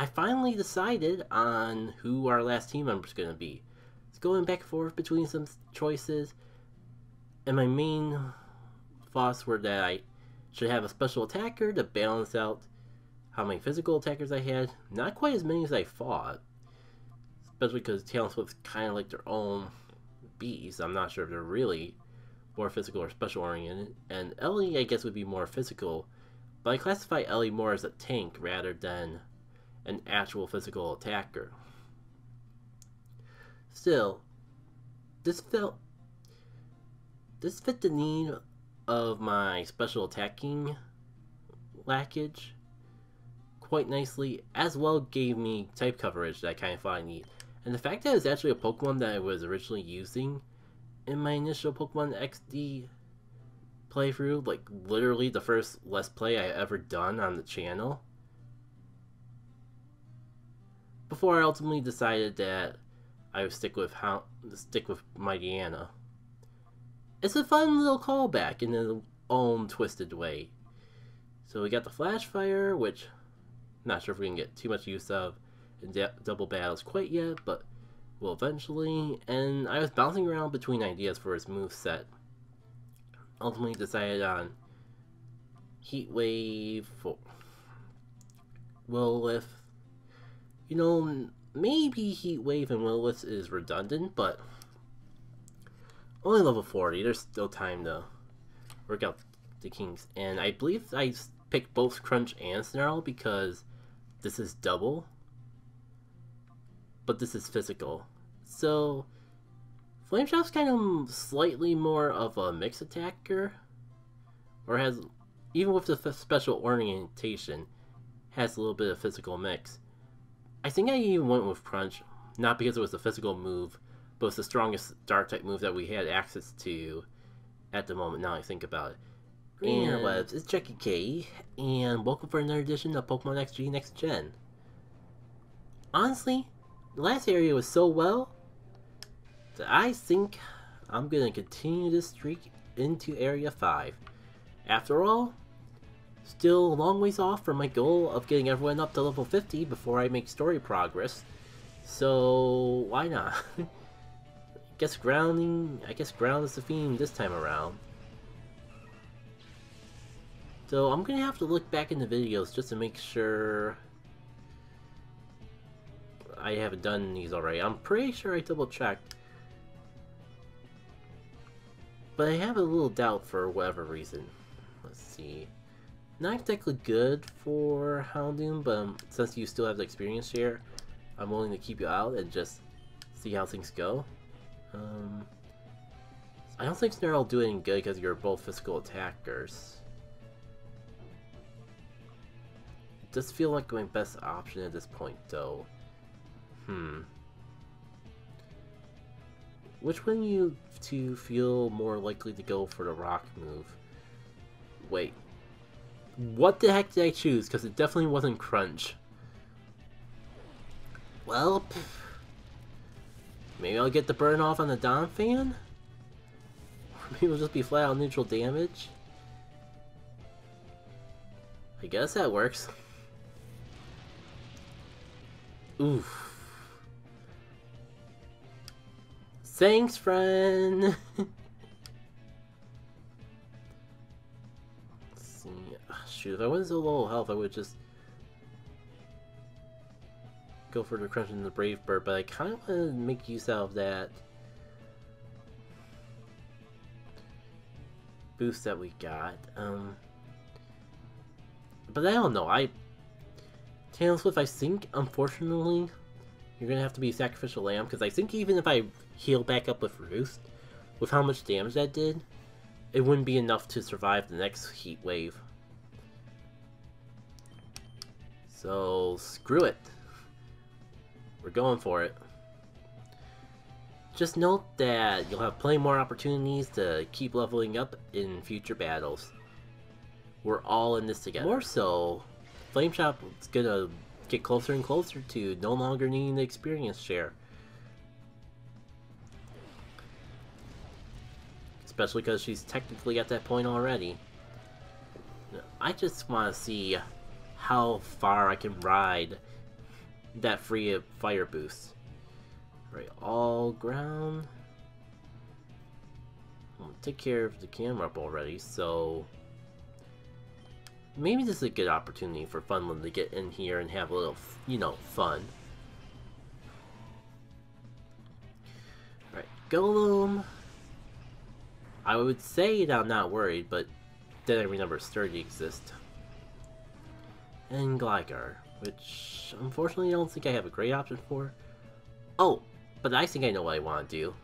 I finally decided on who our last team member is going to be. It's going back and forth between some choices, and my main thoughts were that I should have a special attacker to balance out how many physical attackers I had. Not quite as many as I thought, especially because Talon Swift's kind of like their own beast. I'm not sure if they're really more physical or special oriented, and Ellie I guess would be more physical, but I classify Ellie more as a tank rather than an actual physical attacker. Still, this fit the need of my special attacking lackage quite nicely, as well gave me type coverage that I kind of thought I need. And the fact that it's actually a Pokemon that I was originally using in my initial Pokemon XD playthrough, like literally the first Let's Play I ever done on the channel, before I ultimately decided that I would stick with Mightyena. It's a fun little callback in its own twisted way. So we got the Flash Fire, which I'm not sure if we can get too much use of in double battles quite yet, but will eventually. And I was bouncing around between ideas for his moveset. Ultimately decided on Heat Wave 4. Will-Lift. You know, maybe Heat Wave and Will-Lift is redundant, but only level 40. There's still time to work out the kinks. And I believe I picked both Crunch and Snarl because this is double, but this is physical. So Flame Shot's kind of slightly more of a mixed attacker, or has, even with the special orientation, has a little bit of physical mix. I think I even went with Crunch, not because it was a physical move, but it's the strongest dark type move that we had access to at the moment, now I think about it. Green Interwebs, it's Jackie K, and welcome for another edition of Pokemon XG Next Gen. Honestly, the last area was so well that I think I'm going to continue this streak into Area 5. After all, still a long ways off from my goal of getting everyone up to level 50 before I make story progress, so why not? I guess ground is the theme this time around. So I'm gonna have to look back in the videos just to make sure I haven't done these already. I'm pretty sure I double checked, but I have a little doubt for whatever reason. Let's see. Not exactly good for Houndoom, but since you still have the experience share, I'm willing to keep you out and just see how things go. I don't think Snarl will do any good because you're both physical attackers. It does feel like my best option at this point, though. Which one you two feel more likely to go for the rock move? Wait. What the heck did I choose? Because it definitely wasn't Crunch. Well, pff. Maybe I'll get the burn off on the Donphan? Or maybe it'll just be flat out neutral damage? I guess that works. Oof. Thanks, friend! Let's see. Oh, shoot, if I wasn't so low health, I would just go for the Crunch and the Brave Bird, but I kind of want to make use out of that boost that we got. But I don't know, Talon Swift, I think, unfortunately, you're going to have to be Sacrificial Lamb, because I think even if I heal back up with Roost, with how much damage that did, it wouldn't be enough to survive the next Heat Wave. So, screw it. We're going for it. Just note that you'll have plenty more opportunities to keep leveling up in future battles. We're all in this together. More so, Flame Shot is going to get closer and closer to no longer needing the experience share. Especially because she's technically at that point already. I just want to see how far I can ride that free of fire boost. Right, all ground. I'm gonna take care of the camera up already, so maybe this is a good opportunity for Funland to get in here and have a little, you know, fun. Right, Golem. I would say that I'm not worried, but then I remember Sturdy exists. And Gligar, which unfortunately I don't think I have a great option for. Oh, but I think I know what I want to do.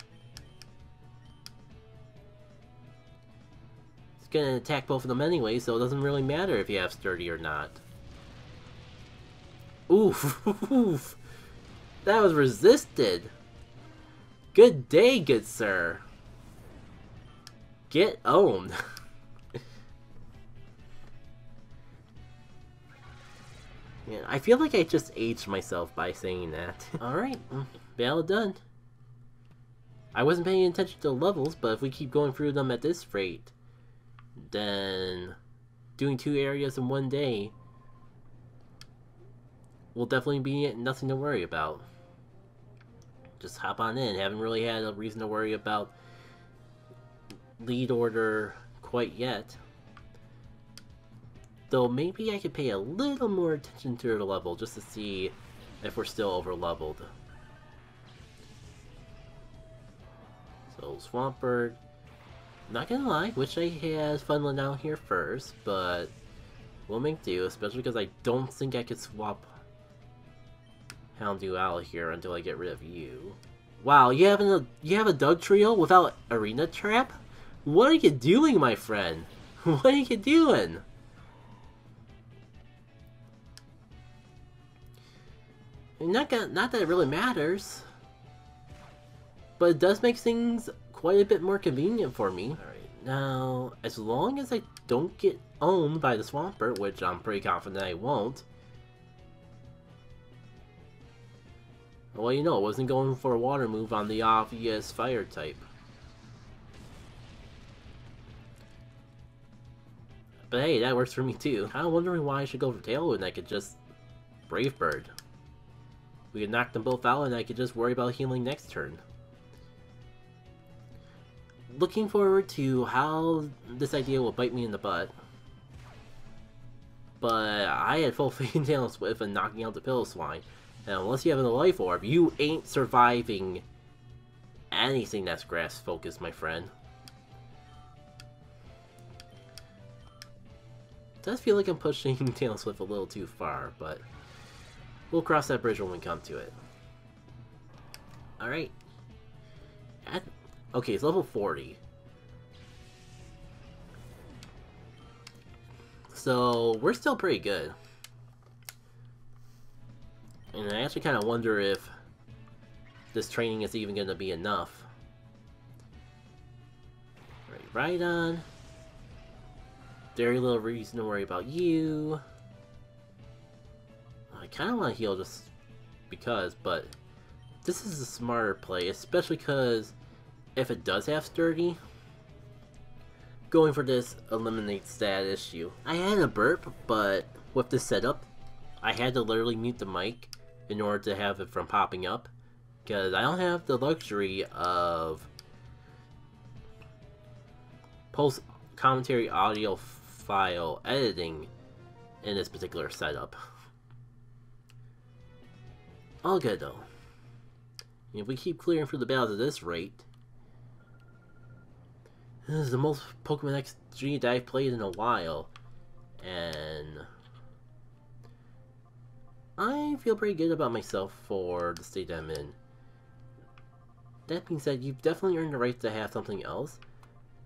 It's going to attack both of them anyway, so it doesn't really matter if you have Sturdy or not. Oof, oof. That was resisted. Good day, good sir. Get owned. Yeah, I feel like I just aged myself by saying that. Alright, battle done. I wasn't paying attention to the levels, but if we keep going through them at this rate, then doing 2 areas in one day will definitely be nothing to worry about. Just hop on in. Haven't really had a reason to worry about lead order quite yet. Though maybe I could pay a little more attention to the level just to see if we're still over leveled. So Swampert, not gonna lie, wish I had Funland out here first, but we'll make do, especially because I don't think I could swap Houndoom out here until I get rid of you. Wow, you have a Dugtrio without Arena Trap? What are you doing, my friend? What are you doing? Not that it really matters, but it does make things quite a bit more convenient for me. Alright, now, as long as I don't get owned by the Swampert, which I'm pretty confident I won't. Well, you know, I wasn't going for a water move on the obvious fire type. But hey, that works for me too. I'm wondering why I should go for Tailwind. I could just Brave Bird. We could knock them both out and I could just worry about healing next turn. Looking forward to how this idea will bite me in the butt. But I had full faith in Talon Swift and knocking out the Pillow Swine. And unless you have a life orb, you ain't surviving anything that's grass focused, my friend. It does feel like I'm pushing Talon Swift a little too far, but we'll cross that bridge when we come to it. Alright. Okay, it's level 40. So, we're still pretty good. And I actually kind of wonder if this training is even going to be enough. Right, Rhydon. Very little reason to worry about you. I kind of want to heal just because, but this is a smarter play, especially because if it does have Sturdy, going for this eliminates that issue. I had a burp, but with this setup, I had to literally mute the mic in order to have it from popping up, because I don't have the luxury of post-commentary audio file editing in this particular setup. All good though. If we keep clearing through the battles at this rate, this is the most Pokemon XG that I've played in a while, and I feel pretty good about myself for the state that I'm in. That being said, you've definitely earned the right to have something else,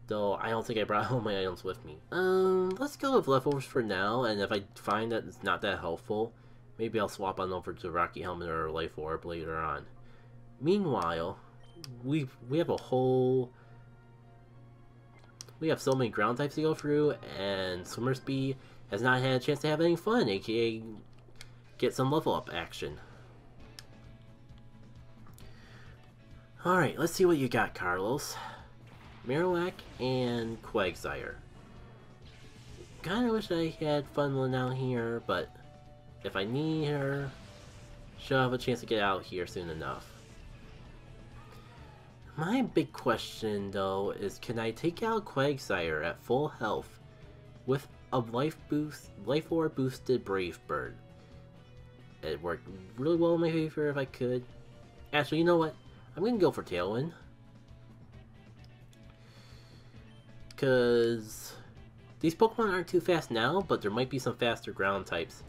though I don't think I brought all my items with me. Let's go with leftovers for now, and if I find that it's not that helpful, maybe I'll swap on over to Rocky Helmet or Life Orb later on. Meanwhile, we have a whole... We have so many ground types to go through, and Swimmersby has not had a chance to have any fun, aka get some level up action. Alright, let's see what you got, Carlos. Marowak and Quagsire. Kinda wish I had Funland out here, but if I need her, Should have a chance to get out here soon enough. My big question though is, can I take out Quagsire at full health with a life orb boosted Brave Bird? It worked really well in my favor if I could. Actually, you know what? I'm gonna go for Tailwind. Because these Pokemon aren't too fast now, but there might be some faster ground types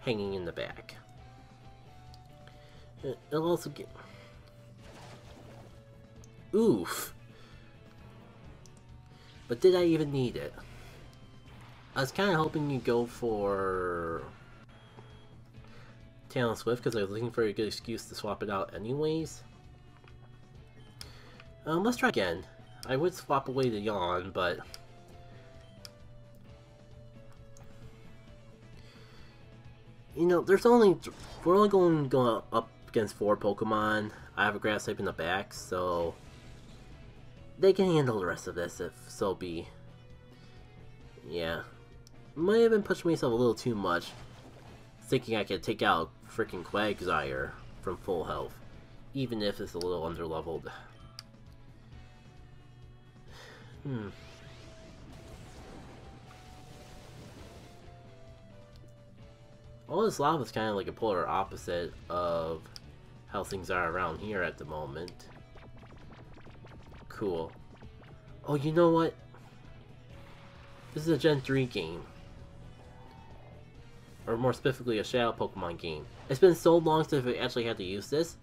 hanging in the back. It'll also get... Oof! But did I even need it? I was kind of hoping you'd go for Talon Swift, because I was looking for a good excuse to swap it out anyways. Let's try again. I would swap away the Yawn, but... You know, there's only... We're only going up against 4 Pokemon. I have a Grass type in the back, so... They can handle the rest of this, if so be. Yeah. Might have been pushing myself a little too much, thinking I could take out freaking Quagsire from full health, even if it's a little underleveled. All this lava is kind of like a polar opposite of how things are around here at the moment. Cool. Oh, you know what? This is a Gen 3 game. Or more specifically, a Shadow Pokemon game. It's been so long since we actually had to use this.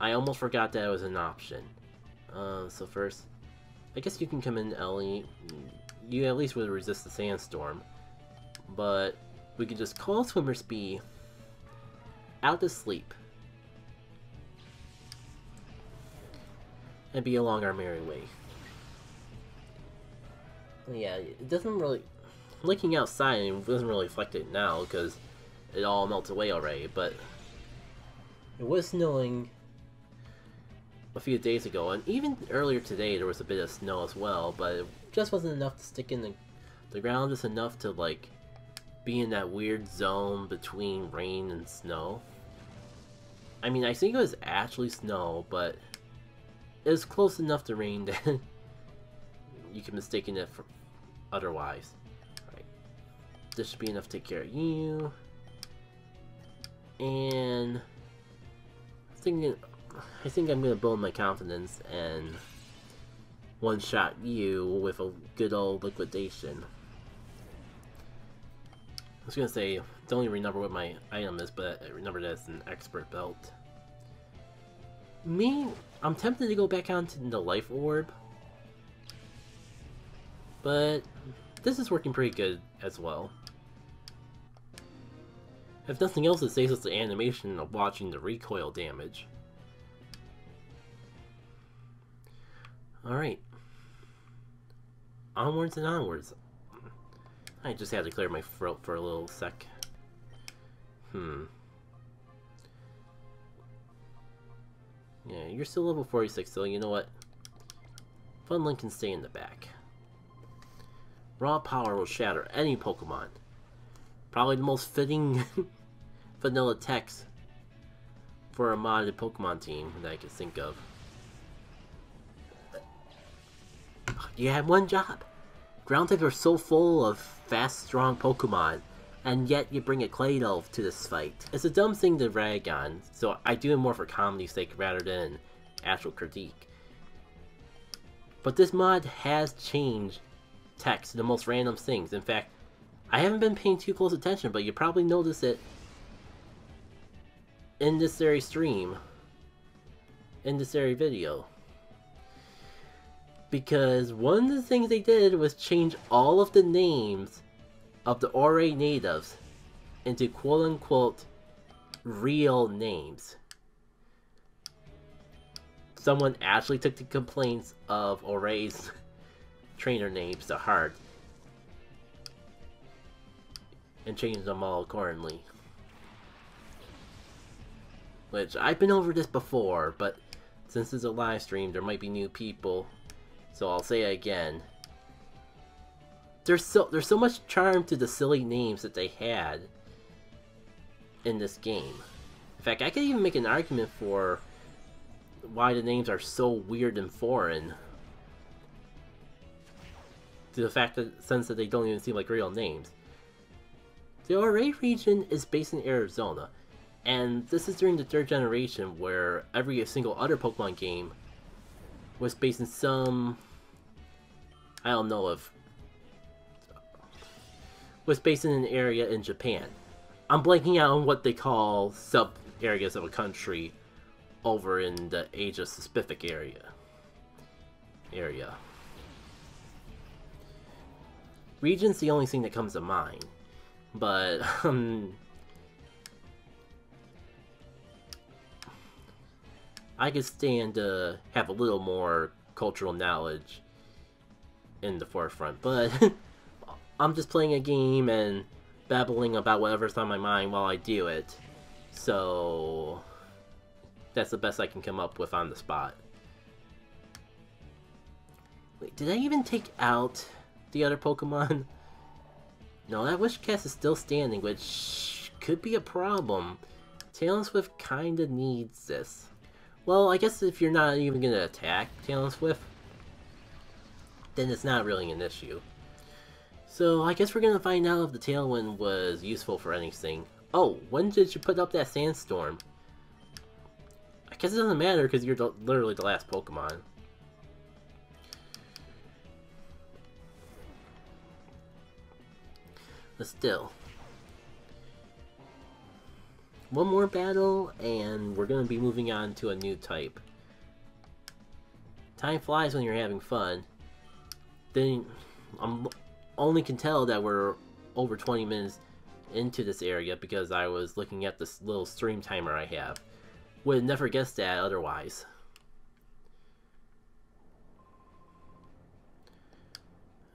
I almost forgot that it was an option. So first, I guess you can come in, Ellie. You at least would resist the sandstorm. But we can just call Swimmer's Bee out to sleep. And be along our merry way. Yeah, it doesn't really... Looking outside, it doesn't really reflect it now, because it all melts away already, but... It was snowing a few days ago, and even earlier today there was a bit of snow as well, but it just wasn't enough to stick in the ground, just enough to, like, be in that weird zone between rain and snow. I mean, I think it was actually snow, but it was close enough to rain that you can mistake it for otherwise. Alright. This should be enough to take care of you. And I think I'm gonna build my confidence and one-shot you with a good old liquidation. I was gonna say, don't even remember what my item is, but I remember that it's an expert belt. Me, I'm tempted to go back onto the life orb, but this is working pretty good as well. If nothing else, it saves us the animation of watching the recoil damage. Alright. Onwards and onwards. I just had to clear my throat for a little sec. Yeah, you're still level 46, so you know what? Funland can stay in the back. Raw power will shatter any Pokemon. Probably the most fitting vanilla text for a modded Pokemon team that I could think of. You had one job. Ground types are so full of fast, strong Pokemon, and yet you bring a Claydol to this fight. It's a dumb thing to rag on, so I do it more for comedy's sake rather than actual critique. But this mod has changed text to the most random things. In fact, I haven't been paying too close attention, but you probably noticed it in this very stream, in this very video. Because one of the things they did was change all of the names of the Ore natives into quote-unquote real names. Someone actually took the complaints of Ore's trainer names to heart and changed them all accordingly. Which, I've been over this before, but since it's a live stream, there might be new people. So I'll say it again. There's so much charm to the silly names that they had. in this game. In fact, I could even make an argument for why the names are so weird and foreign. To the fact that sense that they don't even seem like real names. The Ouray region is based in Arizona, and this is during the third generation where every single other Pokemon game was based in some... I don't know if... was based in an area in Japan. I'm blanking out on what they call sub-areas of a country over in the Asia-Pacific area. Region's the only thing that comes to mind, but I could stand to have a little more cultural knowledge in the forefront, but I'm just playing a game and babbling about whatever's on my mind while I do it, so that's the best I can come up with on the spot. Wait, did I even take out the other Pokemon? No, that Wishcast is still standing, which could be a problem. Talon Swift kinda needs this. Well, I guess if you're not even gonna attack Talon Swift, then it's not really an issue. So I guess we're gonna find out if the Tailwind was useful for anything. Oh, when did you put up that Sandstorm? I guess it doesn't matter because you're literally the last Pokemon. But still. One more battle and we're going to be moving on to a new type. Time flies when you're having fun. Then I only can tell that we're over 20 minutes into this area because I was looking at this little stream timer I have. Would have never guessed that otherwise.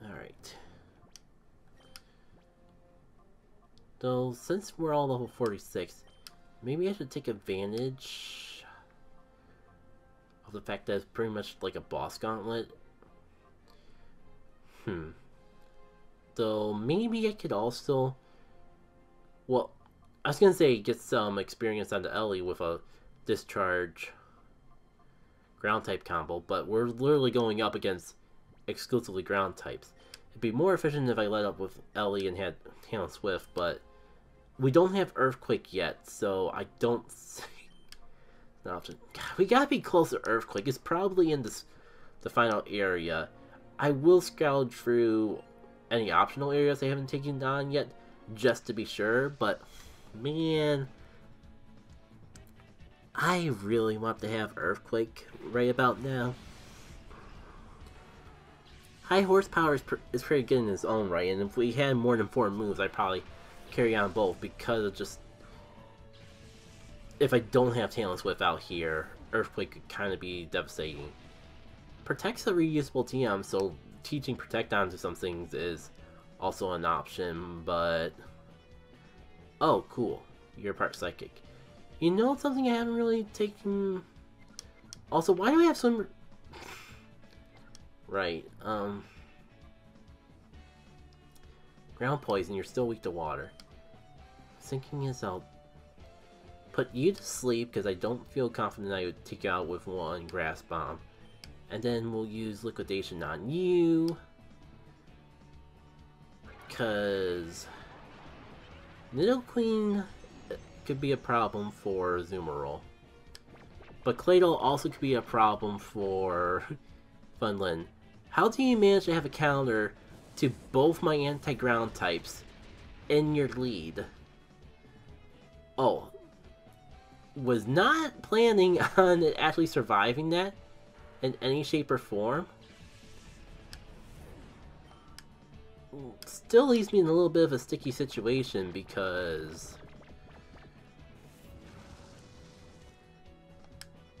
Alright. So, since we're all level 46, maybe I should take advantage of the fact that it's pretty much like a boss gauntlet. So, maybe I could also... Well, I was going to say get some experience on the Ellie with a Discharge Ground-type combo, but we're literally going up against exclusively Ground-types. It'd be more efficient if I led up with Ellie and had Talon Swift, but... we don't have Earthquake yet, so I don't see an option. God, we gotta be close to Earthquake. It's probably in this, the final area. I will scout through any optional areas I haven't taken on yet, just to be sure, but man, I really want to have Earthquake right about now. High horsepower is pretty good in its own right, and if we had more than 4 moves, I'd probably carry on both because of just... if I don't have Talon Swift out here, Earthquake could kind of be devastating. Protect's a reusable TM, so teaching Protect onto some things is also an option, but... oh, cool. You're part Psychic. You know something I haven't really taken... Also, why do we have swim... right, Ground Poison, you're still weak to water. Sinking is out. Put you to sleep, because I don't feel confident I would take you out with one Grass Bomb. And then we'll use Liquidation on you. Because... Nidoqueen could be a problem for Azumarill. But Claydol also could be a problem for Funland. How do you manage to have a counter to both my anti-ground types in your lead? Oh. Was not planning on it actually surviving that in any shape or form. Still leaves me in a little bit of a sticky situation because...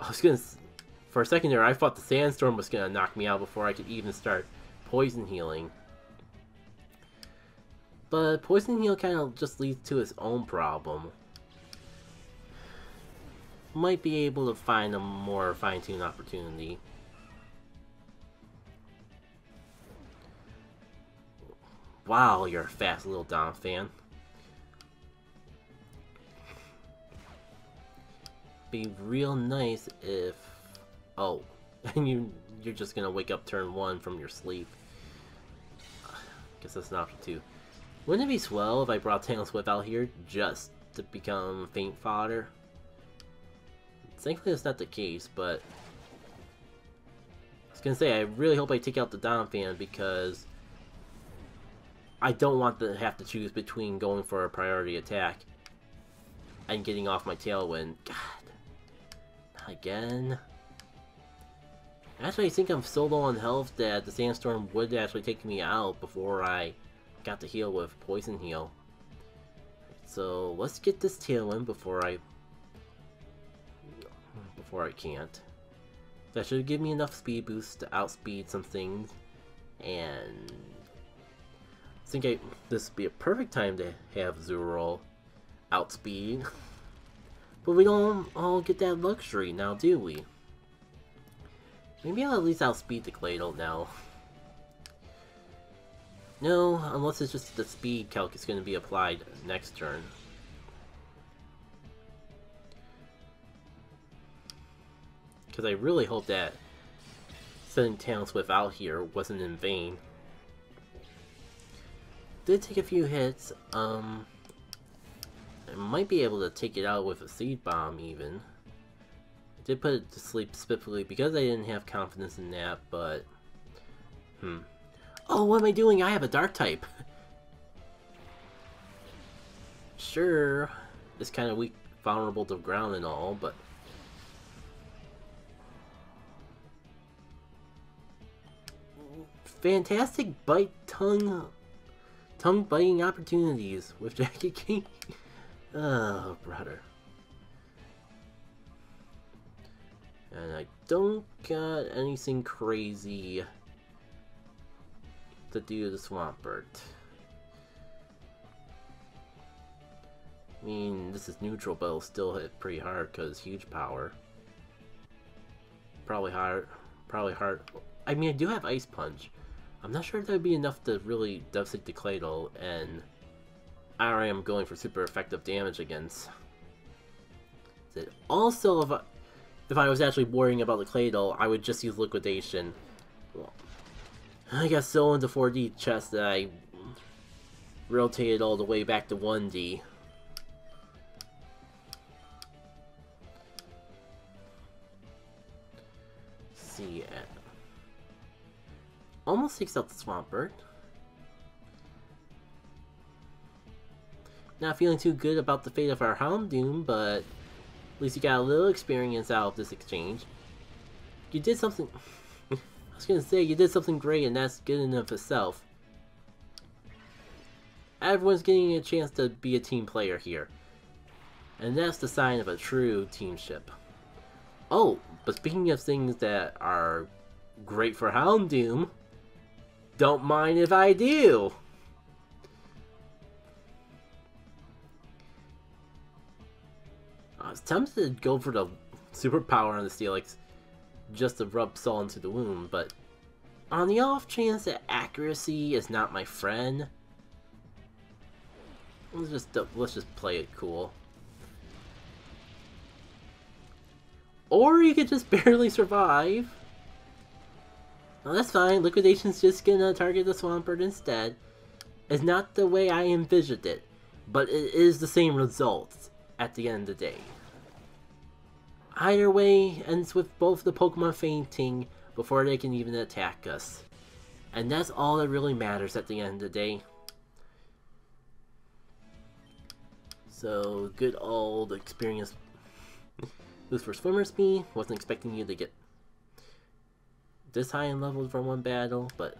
I was gonna... for a second there, I thought the Sandstorm was gonna knock me out before I could even start Poison Healing. But Poison Heal kind of just leads to its own problem. Might be able to find a more fine-tuned opportunity. Wow, you're a fast little Donphan. be real nice if... Oh, and you're just gonna wake up turn one from your sleep. Guess that's an option too. Wouldn't it be swell if I brought Talon Swift out here just to become faint fodder? Thankfully that's not the case, but... I was gonna say, I really hope I take out the Donphan because... I don't want to have to choose between going for a priority attack and getting off my Tailwind. God. Not again. Actually, I think I'm so low on health that the Sandstorm would actually take me out before I got to heal with Poison Heal. So, let's get this Tailwind before I can't. That should give me enough speed boost to outspeed some things, and... I think this would be a perfect time to have Zoroark outspeed. But we don't all get that luxury now, do we? Maybe I'll at least outspeed the Claydol now. No, unless it's just the speed calc is going to be applied next turn. Because I really hope that sending Talon Swift out here wasn't in vain. Did take a few hits. I might be able to take it out with a Seed Bomb even. I did put it to sleep specifically because I didn't have confidence in that, but... Oh, what am I doing? I have a Dark type! Sure, it's kind of weak, vulnerable to ground and all, but... Fantastic bite tongue-biting opportunities with Jackie K. Oh, brother. And I don't got anything crazy to do to Swampert. I mean, this is neutral, but it'll still hit pretty hard because huge power. Probably hard. I mean, I do have Ice Punch. I'm not sure if that would be enough to really devastate the Claydol, and I already am going for super effective damage against it. Also, if I was actually worrying about the Claydol, I would just use Liquidation. Well, I got so into 4D chest that I rotated all the way back to 1D. Let's see. Almost takes out the Swampert. Not feeling too good about the fate of our Houndoom, but at least you got a little experience out of this exchange. You did something... I was gonna say, you did something great, and that's good enough itself. Everyone's getting a chance to be a team player here. And that's the sign of a true teamship. Oh, but speaking of things that are great for Houndoom... Don't mind if I do! I was tempted to go for the superpower on the Steelix just to rub salt into the wound, but on the off chance that accuracy is not my friend, let's just play it cool. Or you could just barely survive. Well, that's fine, Liquidation's just gonna target the Swampert instead. It's not the way I envisioned it, but it is the same results at the end of the day. Either way ends with both the Pokemon fainting before they can even attack us. And that's all that really matters at the end of the day. So, good old experience. Boost for Swimmer's Bee, wasn't expecting you to get this high in level from one battle, but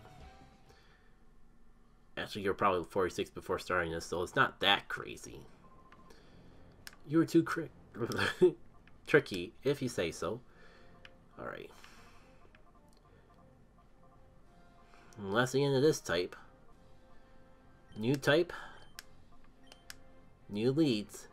actually you're probably 46 before starting this, so it's not that crazy. You were too tricky, if you say so. Alright. And that's the end of this type. New leads.